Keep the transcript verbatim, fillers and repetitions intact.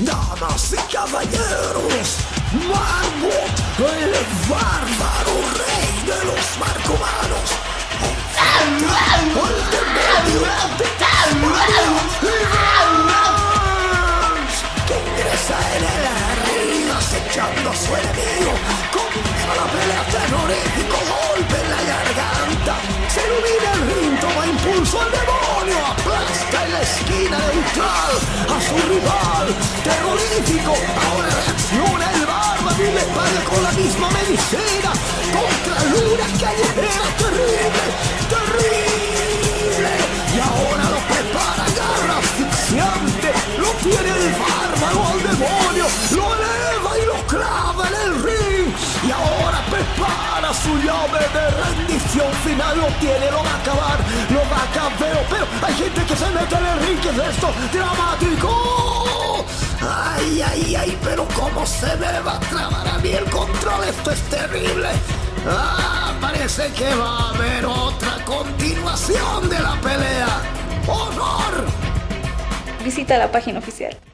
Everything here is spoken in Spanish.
Damas y caballeros, Marbot, el bárbaro rey de los marcomanos, el demonio de Tasmania y demás, que ingresa en el ring acechando a su enemigo, combina la pelea terrorífico, golpe en la garganta, se ilumina el ring, toma impulso al demonio, aplasta en la esquina neutral a su rival. Terrorífico, ahora reacciona el bárbaro y le paga con la misma medicina. Contra luna callejera, terrible, terrible. Y ahora lo prepara, garra asfixiante. Lo tiene el bárbaro al demonio, lo eleva y lo clava en el ring. Y ahora prepara su llave de rendición final. Lo tiene, lo va a acabar, lo va a acabar. Pero hay gente que se mete en el ring, que es esto dramático. Ay, ay, ay, pero cómo se me va a trabar a mí el control, esto es terrible. Ah, parece que va a haber otra continuación de la pelea. ¡Honor! Visita la página oficial.